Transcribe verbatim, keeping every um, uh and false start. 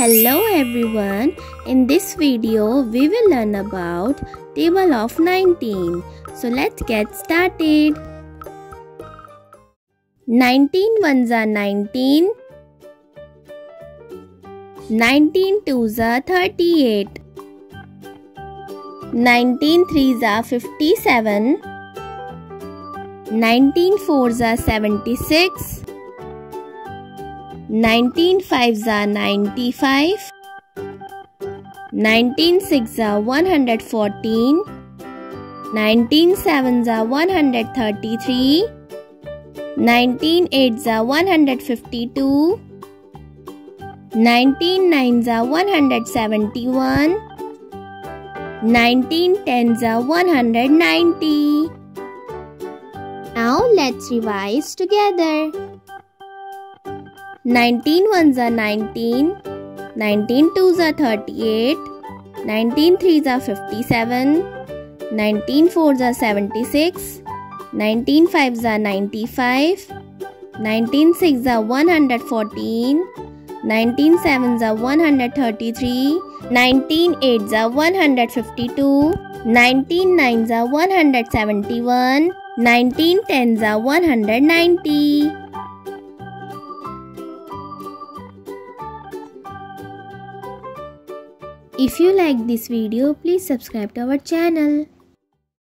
Hello everyone, in this video we will learn about table of nineteen. So let's get started. nineteen ones are nineteen, nineteen twos are thirty-eight, nineteen threes are fifty-seven, nineteen fours are seventy-six, nineteen fives are ninety-five, nineteen sixes are one hundred fourteen, nineteen sevens are one hundred thirty-three, nineteen eights are one hundred fifty-two, nineteen nines are one hundred seventy-one, nineteen tens are one hundred ninety. Now let's revise together. nineteen ones are nineteen, nineteen twos are thirty-eight, nineteen threes are fifty-seven, nineteen fours are seventy-six, nineteen fives are ninety-five, nineteen sixes are one hundred fourteen, nineteen sevens are one hundred thirty-three, nineteen eights are one hundred fifty-two, nineteen nines are one hundred seventy-one, nineteen tens are one hundred ninety. If you like this video, please subscribe to our channel.